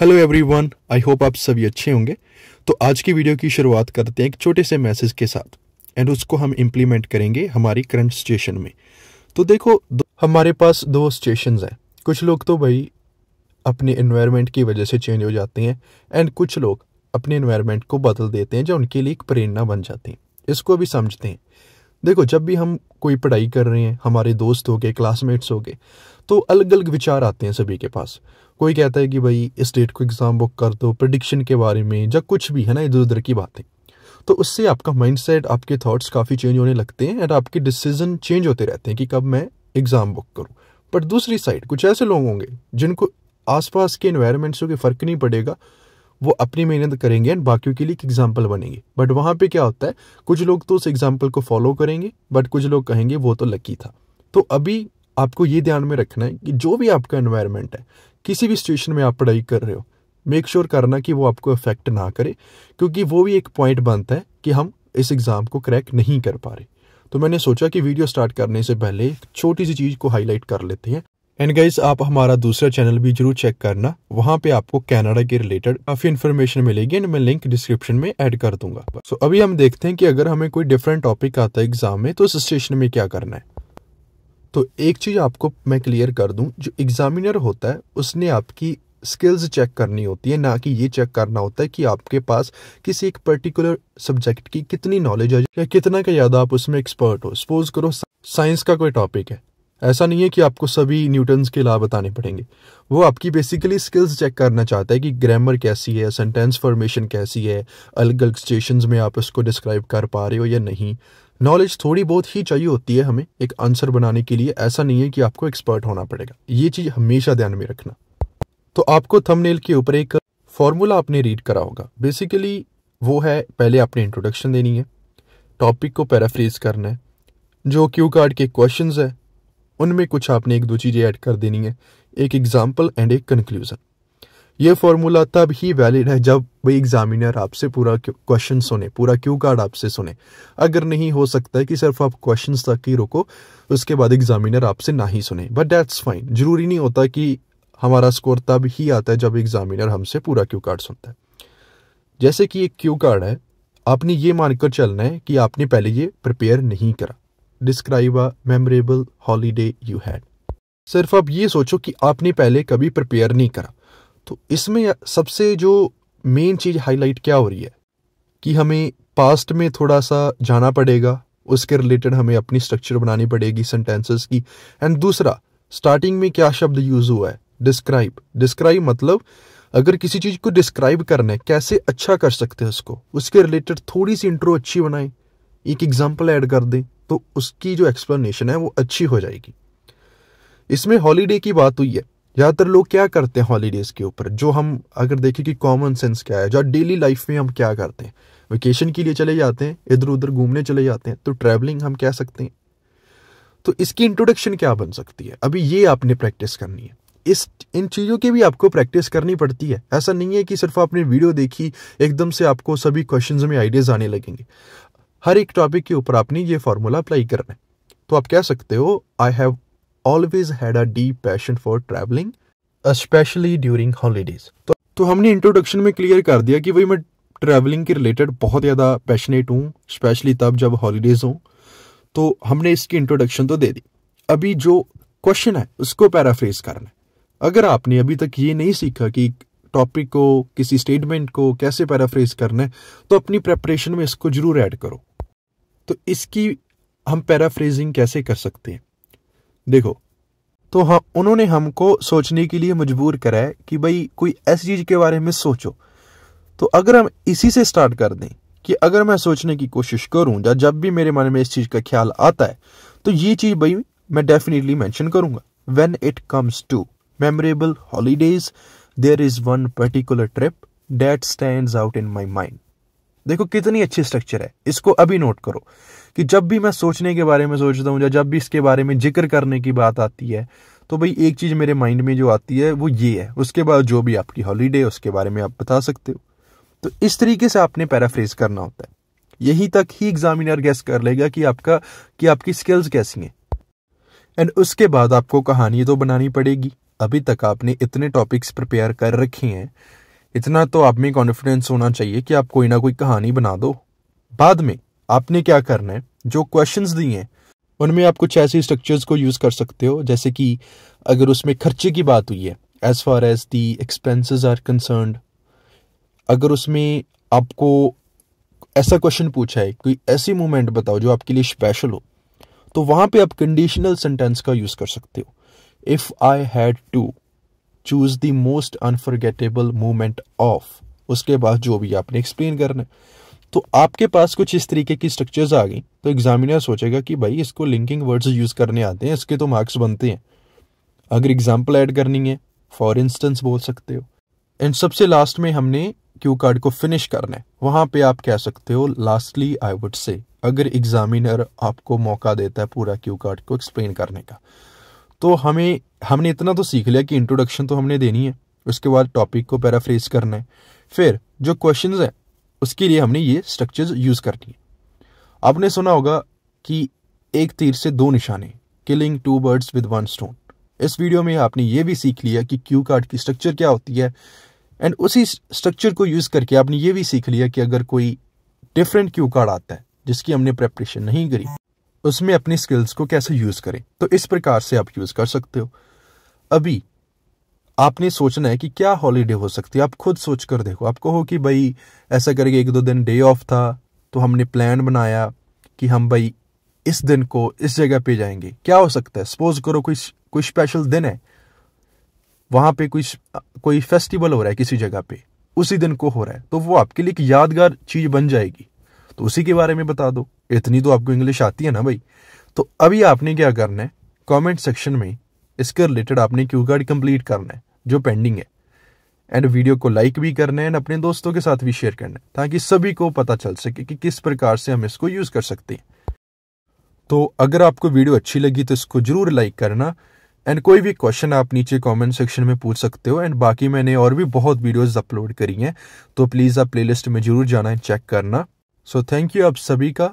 Hello everyone, I hope आप सभी अच्छे होंगे। तो आज की वीडियो की शुरुआत करते हैं एक छोटे से मैसेज के साथ एंड उसको हम इम्प्लीमेंट करेंगे हमारी करंट स्टेशन में। तो देखो, हमारे पास दो स्टेशंस हैं। कुछ लोग तो भाई अपने एनवायरनमेंट की वजह से चेंज हो जाते हैं एंड कुछ लोग अपने एनवायरनमेंट को बदल देते हैं जो उनके लिए एक प्रेरणा बन जाते हैं। इसको भी समझते हैं। देखो, जब भी हम कोई पढ़ाई कर रहे हैं, हमारे दोस्त हो गए, क्लासमेट्स हो गए, तो अलग अलग विचार आते हैं सभी के पास। कोई कहता है कि भाई इस डेट को एग्ज़ाम बुक कर दो, प्रेडिक्शन के बारे में, या कुछ भी है ना, इधर उधर की बातें। तो उससे आपका माइंडसेट, आपके थॉट्स काफ़ी चेंज होने लगते हैं एंड आपके डिसीजन चेंज होते रहते हैं कि कब मैं एग्ज़ाम बुक करूँ। बट दूसरी साइड कुछ ऐसे लोग होंगे जिनको आसपास के एनवायरनमेंट से कोई फ़र्क नहीं पड़ेगा, वो अपनी मेहनत करेंगे एंड बाकियों के लिए एक एग्जाम्पल बनेंगे। बट वहाँ पे क्या होता है, कुछ लोग तो उस एग्जाम्पल को फॉलो करेंगे बट कुछ लोग कहेंगे वो तो लकी था। तो अभी आपको ये ध्यान में रखना है कि जो भी आपका एनवायरनमेंट है, किसी भी सिचुएशन में आप पढ़ाई कर रहे हो, मेक श्योर करना कि वो आपको अफेक्ट ना करे, क्योंकि वो भी एक पॉइंट बनता है कि हम इस एग्ज़ाम को क्रैक नहीं कर पा रहे। तो मैंने सोचा कि वीडियो स्टार्ट करने से पहले एक छोटी सी चीज़ को हाईलाइट कर लेते हैं। एंड गाइज, आप हमारा दूसरा चैनल भी जरूर चेक करना, वहाँ पे आपको कनाडा के रिलेटेड काफ़ी इन्फॉर्मेशन मिलेगी एंड मैं लिंक डिस्क्रिप्शन में ऐड कर दूंगा। सो अभी हम देखते हैं कि अगर हमें कोई डिफरेंट टॉपिक आता है एग्जाम में तो उस स्टेशन में क्या करना है। तो एक चीज़ आपको मैं क्लियर कर दूं, जो एग्जामिनर होता है उसने आपकी स्किल्स चेक करनी होती है, ना कि ये चेक करना होता है कि आपके पास किसी एक पर्टिकुलर सब्जेक्ट की कितनी नॉलेज है या कितना का याद आप उसमें एक्सपर्ट हो। सपोज करो साइंस का कोई टॉपिक है, ऐसा नहीं है कि आपको सभी न्यूटन्स के लॉ बताने पड़ेंगे। वो आपकी बेसिकली स्किल्स चेक करना चाहता है कि ग्रामर कैसी है, सेंटेंस फॉर्मेशन कैसी है, अलग अलग स्टेशंस में आप उसको डिस्क्राइब कर पा रहे हो या नहीं। नॉलेज थोड़ी बहुत ही चाहिए होती है हमें एक आंसर बनाने के लिए, ऐसा नहीं है कि आपको एक्सपर्ट होना पड़ेगा। ये चीज़ हमेशा ध्यान में रखना। तो आपको थंबनेल के ऊपर एक फॉर्मूला आपने रीड करा होगा, बेसिकली वो है पहले आपने इंट्रोडक्शन देनी है, टॉपिक को पैराफ्रेज करना है, जो क्यू कार्ड के क्वेश्चंस है उनमें कुछ आपने एक दो चीज़ें ऐड कर देनी है, एक एग्जाम्पल एंड एक कंक्लूजन। ये फॉर्मूला तब ही वैलिड है जब वही एग्जामिनर आपसे पूरा क्वेश्चन सुने, पूरा क्यू कार्ड आपसे सुने। अगर नहीं, हो सकता है कि सिर्फ आप क्वेश्चंस तक ही रुको, उसके बाद एग्जामिनर आपसे ना ही सुने, बट दैट्स फाइन। जरूरी नहीं होता कि हमारा स्कोर तब ही आता है जब एग्जामिनर हमसे पूरा क्यू कार्ड सुनता है। जैसे कि एक क्यू कार्ड है, आपने ये मानकर चलना है कि आपने पहले ये प्रिपेयर नहीं करा। Describe a memorable holiday you had. सिर्फ आप ये सोचो कि आपने पहले कभी प्रिपेयर नहीं करा। तो इसमें सबसे जो मेन चीज़ हाईलाइट क्या हो रही है कि हमें पास्ट में थोड़ा सा जाना पड़ेगा, उसके रिलेटेड हमें अपनी स्ट्रक्चर बनानी पड़ेगी सेंटेंसेस की। एंड दूसरा, स्टार्टिंग में क्या शब्द यूज़ हुआ है, डिस्क्राइब। डिस्क्राइब मतलब अगर किसी चीज़ को डिस्क्राइब करना है, कैसे अच्छा कर सकते हैं उसको, उसके रिलेटेड थोड़ी सी इंट्रो अच्छी बनाएं, एक एग्जाम्पल ऐड कर दें, तो उसकी जो एक्सप्लेनेशन है वो अच्छी हो जाएगी। इसमें हॉलीडे की बात हुई है। ज़्यादातर लोग क्या करते हैं हॉलीडेज़ के ऊपर, जो हम अगर देखें कि कॉमन सेंस क्या है, जो डेली लाइफ में हम क्या करते हैं, वेकेशन के लिए चले जाते हैं, इधर उधर घूमने चले जाते हैं, तो ट्रैवलिंग हम कह सकते हैं। तो इसकी इंट्रोडक्शन क्या बन सकती है, अभी ये आपने प्रैक्टिस करनी है। इन चीज़ों की भी आपको प्रैक्टिस करनी पड़ती है। ऐसा नहीं है कि सिर्फ आपने वीडियो देखी, एकदम से आपको सभी क्वेश्चन में आइडियाज़ आने लगेंगे। हर एक टॉपिक के ऊपर आपने ये फार्मूला अप्लाई करना है। तो आप कह सकते हो, I have always had a deep passion for travelling specially during holidays. तो हमने इंट्रोडक्शन में क्लियर कर दिया कि भाई मैं ट्रैवलिंग के रिलेटेड बहुत ज़्यादा पैशनेट हूँ, स्पेशली तब जब हॉलीडेज़ हों। तो हमने इसकी इंट्रोडक्शन तो दे दी। अभी जो क्वेश्चन है उसको पैराफ्रेज करना है। अगर आपने अभी तक ये नहीं सीखा कि टॉपिक को, किसी स्टेटमेंट को कैसे पैराफ्रेज करना है, तो अपनी प्रेपरेशन में इसको जरूर ऐड करो। तो इसकी हम पैराफ्रेजिंग कैसे कर सकते हैं, देखो। तो हाँ, उन्होंने हमको सोचने के लिए मजबूर करा है कि भाई कोई ऐसी चीज़ के बारे में सोचो। तो अगर हम इसी से स्टार्ट कर दें कि अगर मैं सोचने की कोशिश करूँ या जब भी मेरे मन में इस चीज़ का ख्याल आता है, तो ये चीज़ भाई मैं डेफिनेटली मैंशन करूँगा। When it comes to memorable holidays there is one particular trip that stands out in my mind. देखो कितनी अच्छी स्ट्रक्चर है। इसको अभी नोट करो कि जब भी मैं सोचने के बारे में सोचता हूँ या जब भी इसके बारे में जिक्र करने की बात आती है, तो भाई एक चीज़ मेरे माइंड में जो आती है वो ये है। उसके बाद जो भी आपकी हॉलीडे है उसके बारे में आप बता सकते हो। तो इस तरीके से आपने पैराफ्रेज करना होता है। यहीं तक ही एग्जामिनर गेस कर लेगा कि आपकी स्किल्स कैसी हैं। एंड उसके बाद आपको कहानी तो बनानी पड़ेगी, अभी तक आपने इतने टॉपिक्स प्रिपेयर कर रखी हैं, इतना तो आप में कॉन्फिडेंस होना चाहिए कि आप कोई ना कोई कहानी बना दो। बाद में आपने क्या करना है, जो क्वेश्चंस दिए हैं उनमें आप कुछ ऐसे स्ट्रक्चर्स को यूज़ कर सकते हो, जैसे कि अगर उसमें खर्चे की बात हुई है, as far as the expenses are concerned. अगर उसमें आपको ऐसा क्वेश्चन पूछा है, कोई ऐसी मोमेंट बताओ जो आपके लिए स्पेशल हो, तो वहाँ पे आप कंडीशनल सेंटेंस का यूज़ कर सकते हो। If I had to choose the most unforgettable moment of, उसके बाद जो भी आपने एक्सप्लेन करना है। तो आपके पास कुछ इस तरीके की स्ट्रक्चर्स आ गई तो एग्जामिनर सोचेगा कि भाई इसको लिंकिंग वर्ड्स यूज़ करने आते हैं, इसके तो मार्क्स बनते हैं। अगर एग्जाम्पल ऐड करनी है, फॉर इंस्टेंस बोल सकते हो। एंड सबसे लास्ट में हमने क्यू कार्ड को फिनिश करना है, वहाँ पे आप कह सकते हो लास्टली आई वुड से, अगर एग्जामिनर आपको मौका देता है पूरा क्यू कार्ड को एक्सप्लेन करने का। तो हमने इतना तो सीख लिया कि इंट्रोडक्शन तो हमने देनी है, उसके बाद टॉपिक को पैराफ्रेज करना है, फिर जो क्वेश्चंस हैं उसके लिए हमने ये स्ट्रक्चर्स यूज़ करनी है। आपने सुना होगा कि एक तीर से दो निशाने, killing two birds with one stone. इस वीडियो में आपने ये भी सीख लिया कि क्यू कार्ड की स्ट्रक्चर क्या होती है, एंड उसी स्ट्रक्चर को यूज़ करके आपने ये भी सीख लिया कि अगर कोई डिफरेंट क्यू कार्ड आता है जिसकी हमने प्रेपरेशन नहीं करी, उसमें अपनी स्किल्स को कैसे यूज़ करें। तो इस प्रकार से आप यूज़ कर सकते हो। अभी आपने सोचना है कि क्या हॉलीडे हो सकती है, आप खुद सोच कर देखो। आप कहो कि भाई ऐसा करके एक दो दिन डे ऑफ था, तो हमने प्लान बनाया कि हम भाई इस दिन को इस जगह पे जाएंगे। क्या हो सकता है, सपोज करो कोई स्पेशल दिन है, वहाँ पे कोई फेस्टिवल हो रहा है किसी जगह पे, उसी दिन को हो रहा है, तो वो आपके लिए एक यादगार चीज़ बन जाएगी, तो उसी के बारे में बता दो। इतनी तो आपको इंग्लिश आती है ना भाई। तो अभी आपने क्या करना है, कमेंट सेक्शन में इसके रिलेटेड आपने क्यू कार्ड कंप्लीट करना है जो पेंडिंग है, एंड वीडियो को लाइक भी करना है, एंड अपने दोस्तों के साथ भी शेयर करना है, ताकि सभी को पता चल सके कि किस प्रकार से हम इसको यूज़ कर सकते हैं। तो अगर आपको वीडियो अच्छी लगी तो इसको जरूर लाइक करना, एंड कोई भी क्वेश्चन आप नीचे कमेंट सेक्शन में पूछ सकते हो। एंड बाकी मैंने और भी बहुत वीडियोस अपलोड करी हैं, तो प्लीज़ आप प्लेलिस्ट में जरूर जाना है, चेक करना। सो थैंक यू आप सभी का,